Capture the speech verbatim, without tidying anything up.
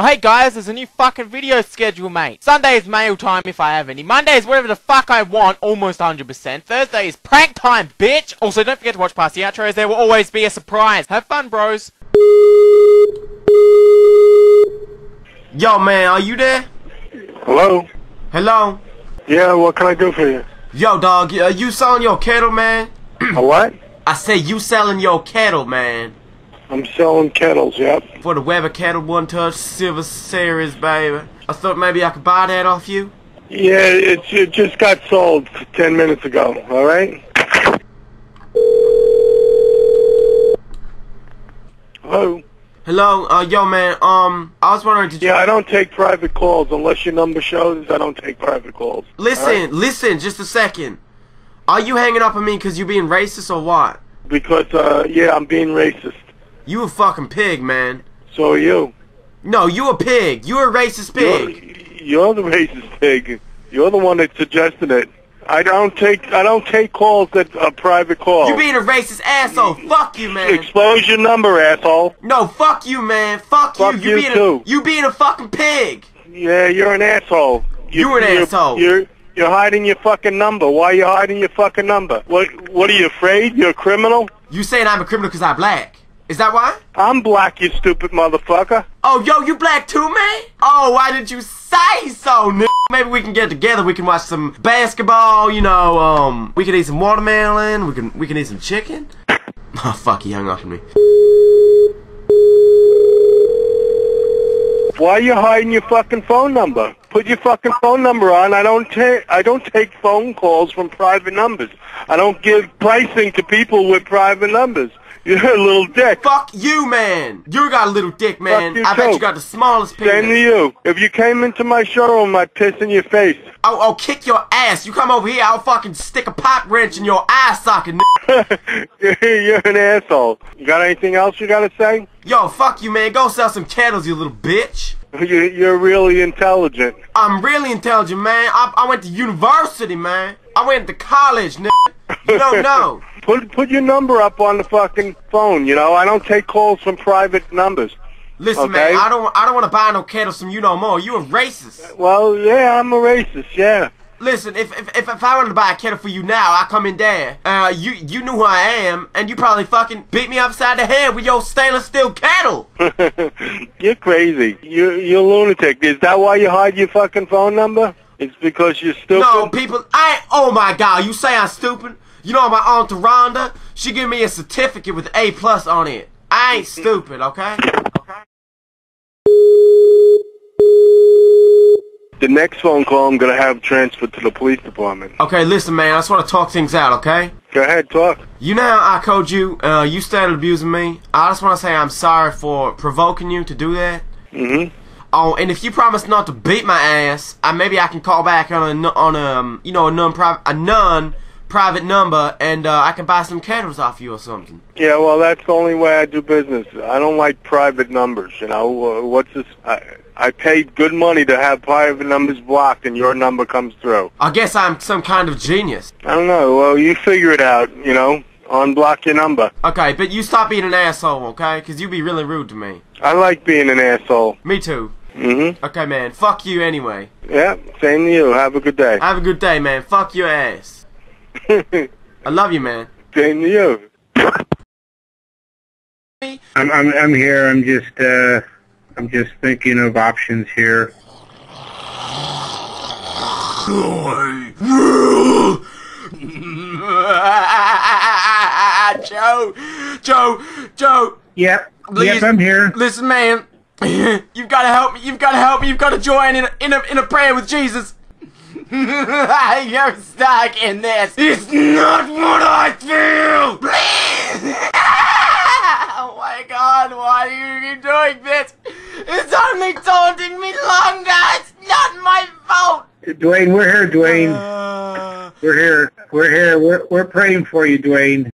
Oh hey guys, there's a new fucking video schedule, mate. Sunday is mail time if I have any. Monday is whatever the fuck I want, almost one hundred percent. Thursday is prank time, bitch! Also, don't forget to watch past the outros, there will always be a surprise. Have fun, bros. Yo, man, are you there? Hello? Hello? Yeah, what can I do for you? Yo, dog, are you selling your kettle, man? A what? I said you selling your kettle, man. I'm selling kettles, yep. For the Weber Kettle One Touch Silver Series, baby. I thought maybe I could buy that off you. Yeah, it, it just got sold ten minutes ago, alright? Hello? Hello, uh, yo man, um, I was wondering, did you... Yeah, I don't take private calls, unless your number shows, I don't take private calls. Listen, right? listen, just a second. Are you hanging up on me because you being racist or what? Because, uh, yeah, I'm being racist. You a fucking pig, man. So are you. No, you a pig. You a racist pig. You're, you're the racist pig. You're the one that suggested it. I don't take I don't take calls that are private calls. You're being a racist asshole. Fuck you, man. Expose your number, asshole. No, fuck you, man. Fuck you. Fuck you, you being too. A, you being a fucking pig. Yeah, you're an asshole. You, you're an you're, asshole. You're you're hiding your fucking number. Why are you hiding your fucking number? What What are you afraid? You're a criminal. You saying I'm a criminal because I'm black? Is that why? I'm black, you stupid motherfucker. Oh, yo, you black too, man? Oh, why did you say so, nigga? Maybe we can get together. We can watch some basketball, you know, um, we can eat some watermelon. We can, we can eat some chicken. Oh, fuck, he hung up on me. Why are you hiding your fucking phone number? Put your fucking phone number on. I don't take I don't take phone calls from private numbers. I don't give pricing to people with private numbers. You're a little dick. Fuck you, man. You got a little dick, man. I bet you got the smallest penis. Same to you. If you came into my showroom, I'd piss in your face. I'll, I'll kick your ass. You come over here, I'll fucking stick a pop wrench in your eye socket, n***a. You're an asshole. You got anything else you gotta say? Yo, fuck you, man. Go sell some kettles, you little bitch. You're really intelligent. I'm really intelligent, man. I, I went to university, man. I went to college, nigga. You don't know. Put put your number up on the fucking phone. You know, I don't take calls from private numbers. Listen, okay? man, I don't I don't want to buy no kettles from you no more. You a racist. Well, yeah, I'm a racist. Yeah. Listen, if if if, if I wanted to buy a kettle for you now, I come in there. Uh, you you knew who I am, and you probably fucking beat me upside the head with your stainless steel kettle. You're crazy. You you're a lunatic. Is that why you hide your fucking phone number? It's because you're stupid. No, people. I oh my god, you say I'm stupid. You know my aunt Rhonda? She gave me a certificate with A plus on it. I ain't stupid, okay? Okay. The next phone call I'm gonna have transferred to the police department. Okay, listen, man. I just want to talk things out, okay? Go ahead, talk. You know I called you. Uh, you started abusing me. I just want to say I'm sorry for provoking you to do that. Mm-hmm. Oh, and if you promise not to beat my ass, I maybe I can call back on a on a you know a non private a non. private number, and uh, I can buy some kettles off you or something. Yeah, well, that's the only way I do business. I don't like private numbers, you know. Uh, what's this? I, I paid good money to have private numbers blocked, and your number comes through. I guess I'm some kind of genius. I don't know. Well, you figure it out, you know. Unblock your number. Okay, but you stop being an asshole, okay? Because you be really rude to me. I like being an asshole. Me too. Mm-hmm. Okay, man. Fuck you anyway. Yeah, same to you. Have a good day. Have a good day, man. Fuck your ass. I love you, man. Same to you. I'm, I'm, I'm here. I'm just, uh, I'm just thinking of options here. Joe, Joe, Joe. Yep. Please, yep, I'm here. Listen, man. You've got to help me. You've got to help me. You've got to join in a, in a, in a prayer with Jesus. You're stuck in this. It's not what I feel. Please. Oh my God! Why are you doing this? It's only taunting me longer. It's not my fault. Dwaine, we're here. Dwaine, uh... we're here. We're here. We're we're praying for you, Dwaine.